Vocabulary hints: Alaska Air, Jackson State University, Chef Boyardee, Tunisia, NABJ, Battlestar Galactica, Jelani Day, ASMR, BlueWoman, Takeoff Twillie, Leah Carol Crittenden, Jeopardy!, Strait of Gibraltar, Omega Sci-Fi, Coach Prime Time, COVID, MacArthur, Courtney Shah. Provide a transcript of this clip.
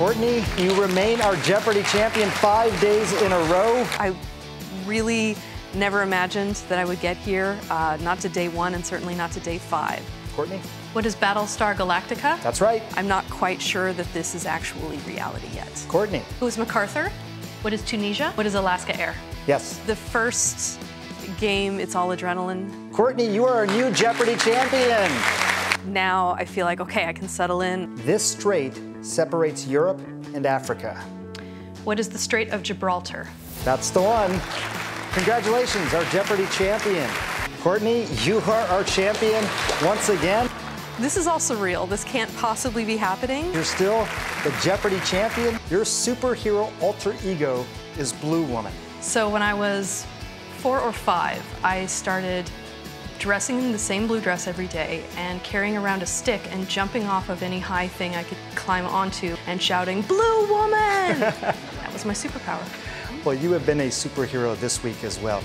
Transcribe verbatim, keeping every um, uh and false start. Courtney, you remain our Jeopardy! Champion five days in a row. I really never imagined that I would get here, uh, not to day one and certainly not to day five. Courtney? What is Battlestar Galactica? That's right. I'm not quite sure that this is actually reality yet. Courtney? Who is MacArthur? What is Tunisia? What is Alaska Air? Yes. The first game, it's all adrenaline. Courtney, you are our new Jeopardy! Champion. Now I feel like, okay, I can settle in. This strait separates Europe and Africa. What is the Strait of Gibraltar? That's the one. Congratulations, our Jeopardy! Champion. Courtney, you are our champion once again. This is all surreal. This can't possibly be happening. You're still the Jeopardy! Champion. Your superhero alter ego is Blue Woman. So when I was four or five, I started dressing in the same blue dress every day and carrying around a stick and jumping off of any high thing I could climb onto and shouting, "Blue Woman!" That was my superpower. Well, you have been a superhero this week as well.